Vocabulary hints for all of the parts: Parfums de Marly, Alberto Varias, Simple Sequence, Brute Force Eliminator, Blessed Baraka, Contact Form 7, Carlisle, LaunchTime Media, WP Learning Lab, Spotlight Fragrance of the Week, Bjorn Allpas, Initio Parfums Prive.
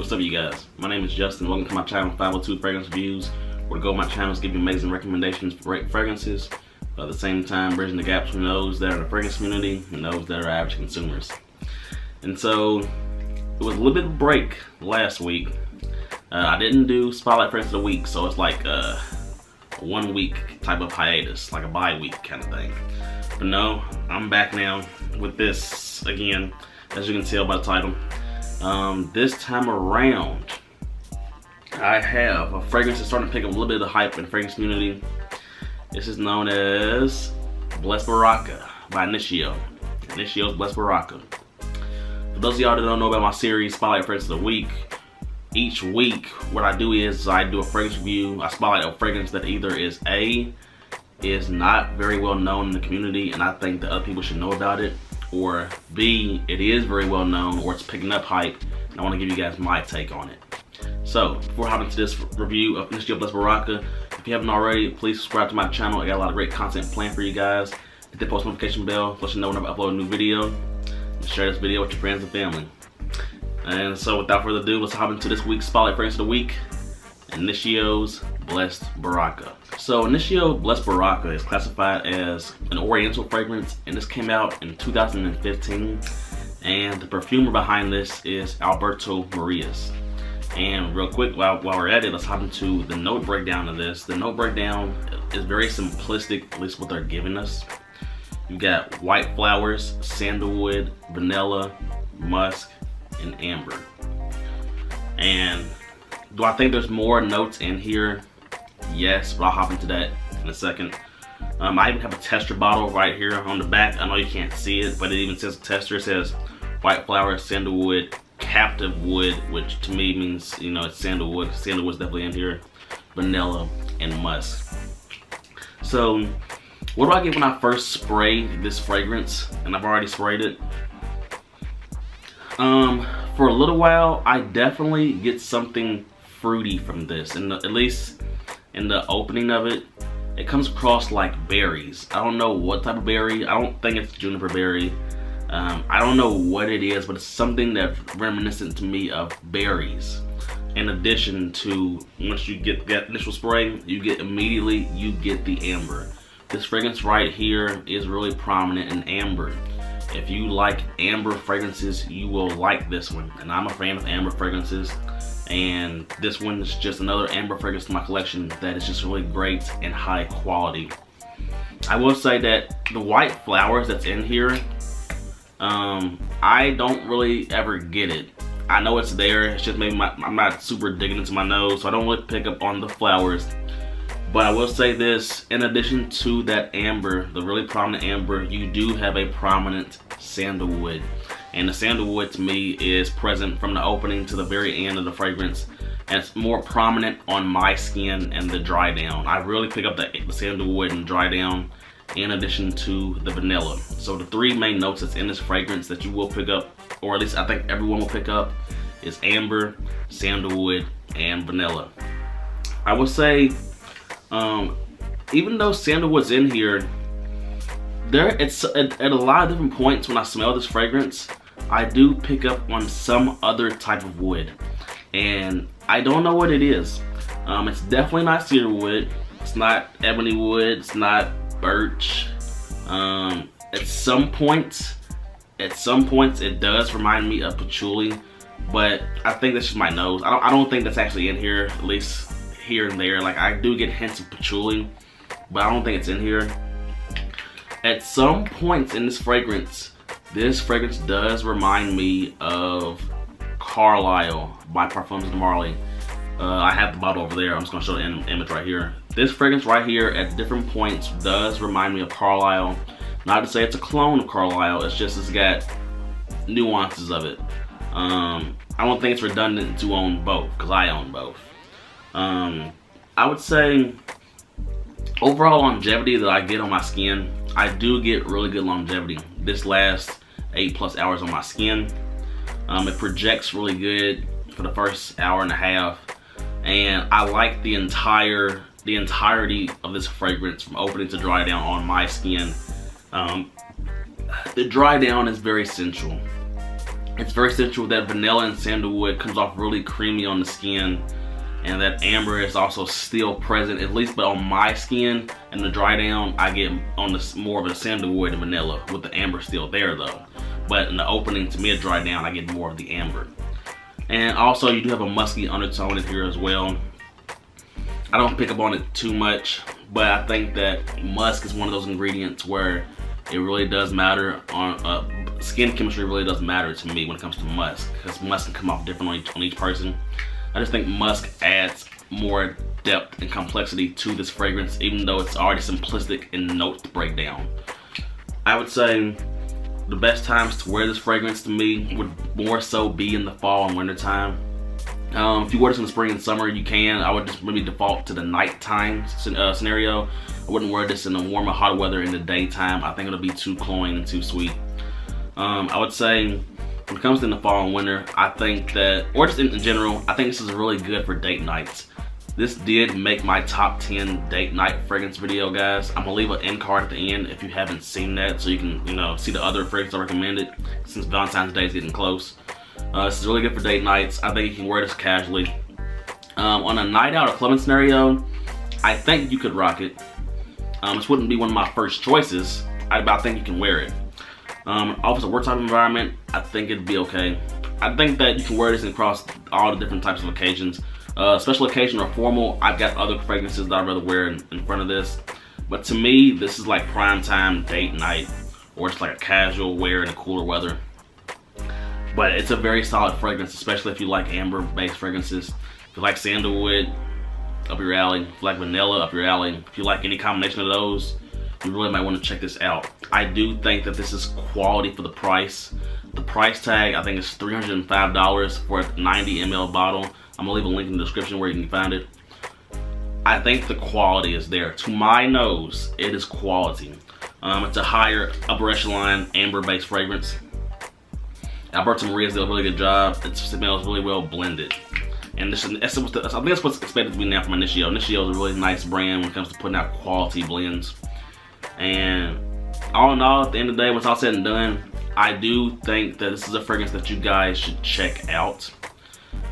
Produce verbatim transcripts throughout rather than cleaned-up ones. What's up, you guys? My name is Justin. Welcome to my channel, five oh two Fragrance Reviews, where the goal of my channel is give you amazing recommendations for great fragrances, but at the same time bridging the gaps between those that are in the fragrance community and those that are average consumers. And so, it was a little bit of a break last week. Uh, I didn't do Spotlight Fragrance of the Week, so it's like a, a one week type of hiatus, like a bye week kind of thing. But no, I'm back now with this again, as you can tell by the title. Um, this time around, I have a fragrance that's starting to pick up a little bit of the hype in the fragrance community. This is known as Blessed Baraka by Initio. Initio's Blessed Baraka. For those of y'all that don't know about my series, Spotlight Fragrance of the Week, each week what I do is I do a fragrance review. I spotlight a fragrance that either is A, is not very well known in the community and I think that other people should know about it, or B, it is very well known or it's picking up hype and I want to give you guys my take on it. So before hopping into this review of Initio Blessed Baraka, if you haven't already, please subscribe to my channel. I got a lot of great content planned for you guys. Hit the post notification bell to let you know whenever I upload a new video. Share this video with your friends and family. And so without further ado, let's hop into this week's Spotlight Fragrance of the Week, Initio's Blessed Baraka. So Initio Blessed Baraka is classified as an oriental fragrance, and this came out in two thousand fifteen, and the perfumer behind this is Alberto Varias. And real quick, while, while we're at it, let's hop into the note breakdown of this. The note breakdown is very simplistic, at least what they're giving us. You've got white flowers, sandalwood, vanilla, musk, and amber. And do I think there's more notes in here? Yes, but I'll hop into that in a second. Um, I even have a tester bottle right here on the back. I know you can't see it, but it even says tester. It says white flower, sandalwood, captive wood, which to me means, you know, it's sandalwood. Sandalwood's definitely in here. Vanilla and musk. So what do I get when I first spray this fragrance? And I've already sprayed it. Um, for a little while, I definitely get something fruity from this, and at least in the opening of it, it comes across like berries. I don't know what type of berry. I don't think it's juniper berry. Um, I don't know what it is, but it's something that's reminiscent to me of berries. In addition to, once you get that initial spray, you get immediately, you get the amber. This fragrance right here is really prominent in amber. If you like amber fragrances, you will like this one. And I'm a fan of amber fragrances. And this one is just another amber fragrance to my collection that is just really great and high quality. I will say that the white flowers that's in here, um, I don't really ever get it. I know it's there, it's just maybe my, I'm not super digging into my nose, so I don't really pick up on the flowers. But I will say this, in addition to that amber, the really prominent amber, you do have a prominent sandalwood. And the sandalwood to me is present from the opening to the very end of the fragrance. And it's more prominent on my skin and the dry down. I really pick up the, the sandalwood and dry down in addition to the vanilla. So the three main notes that's in this fragrance that you will pick up, or at least I think everyone will pick up, is amber, sandalwood, and vanilla. I would say, Um, even though sandalwood's in here, there it's at, at a lot of different points when I smell this fragrance, I do pick up on some other type of wood, and I don't know what it is. Um, it's definitely not cedar wood. It's not ebony wood. It's not birch. Um, at some points, at some points, it does remind me of patchouli, but I think that's just my nose. I don't. I don't think that's actually in here. At least here and there, like I do get hints of patchouli, but I don't think it's in here. At some points in this fragrance, this fragrance does remind me of Carlisle by Parfums de Marly. Uh, I have the bottle over there. I'm just gonna show the im image right here. This fragrance right here at different points does remind me of Carlisle. Not to say it's a clone of Carlisle, it's just it's got nuances of it. Um, I don't think it's redundant to own both, because I own both. Um, I would say overall longevity that I get on my skin, I do get really good longevity. This lasts eight plus hours on my skin. Um, it projects really good for the first hour and a half, and I like the entire the entirety of this fragrance from opening to dry down on my skin. Um, the dry down is very sensual. It's very sensual. That vanilla and sandalwood comes off really creamy on the skin, and that amber is also still present, at least but on my skin. And the dry down, I get on the more of a sandalwood and vanilla, with the amber still there though. But in the opening to mid dry down, I get more of the amber. And also you do have a musky undertone in here as well. I don't pick up on it too much, but I think that musk is one of those ingredients where it really does matter on uh, skin chemistry really does matter to me when it comes to musk, because musk can come off different on each, on each person. I just think musk adds more depth and complexity to this fragrance, even though it's already simplistic in notes breakdown. I would say the best times to wear this fragrance to me would more so be in the fall and winter time. Um, if you wear this in the spring and summer, you can. I would just maybe default to the nighttime uh, scenario. I wouldn't wear this in the warmer, hot weather in the daytime. I think it'll be too cloying and too sweet. Um, I would say, when it comes to the fall and winter, I think that, or just in general, I think this is really good for date nights. This did make my top ten date night fragrance video, guys. I'm gonna leave an end card at the end if you haven't seen that, so you can, you know, see the other fragrances I recommended, since Valentine's Day is getting close. Uh, this is really good for date nights. I think you can wear this casually. Um, on a night out or clubbing scenario, I think you could rock it. Um, this wouldn't be one of my first choices, I, but I think you can wear it. Um, office or work type environment, I think it'd be okay. I think that you can wear this across all the different types of occasions. Uh, special occasion or formal, I've got other fragrances that I'd rather wear in, in front of this. But to me, this is like prime time date night, or it's like a casual wear in the cooler weather. But it's a very solid fragrance, especially if you like amber-based fragrances. If you like sandalwood, up your alley. If you like vanilla, up your alley. If you like any combination of those, you really might want to check this out. I do think that this is quality for the price. The price tag, I think, is three hundred and five dollars for a ninety milliliter bottle. I'm gonna leave a link in the description where you can find it. I think the quality is there. To my nose, it is quality. Um, it's a higher upper echelon amber-based fragrance. Alberto Varias did a really good job. It smells really well blended. And this, I think that's what's expected to be now from Initio. Initio is a really nice brand when it comes to putting out quality blends. And all in all, at the end of the day, when it's all said and done, I do think that this is a fragrance that you guys should check out.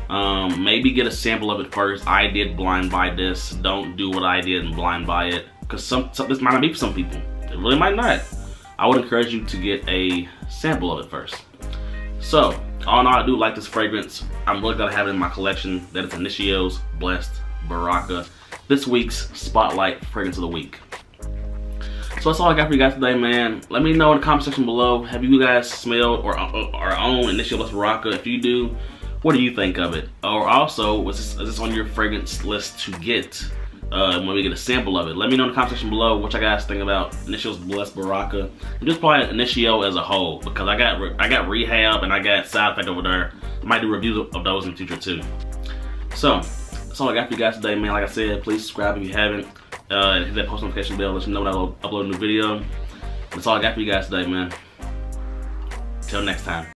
Um, maybe get a sample of it first. I did blind buy this. Don't do what I did and blind buy it, because some, some, this might not be for some people. It really might not. I would encourage you to get a sample of it first. So, all in all, I do like this fragrance. I'm really glad I have it in my collection. That is Initio's Blessed Baraka, this week's Spotlight Fragrance of the Week. So that's all I got for you guys today, man. Let me know in the comment section below, have you guys smelled or, or, or own Initio Blessed Baraka? If you do, what do you think of it? Or also, was this, is this on your fragrance list to get uh, when we get a sample of it? Let me know in the comment section below what you guys think about Initio's Blessed Baraka, and just probably Initio as a whole, because I got I got Rehab and I got Side Effect over there. I might do reviews of those in the future too. So that's all I got for you guys today, man. Like I said, please subscribe if you haven't. Uh, and hit that post notification bell, let you know when I upload a new video. That's all I got for you guys today, man. Till next time.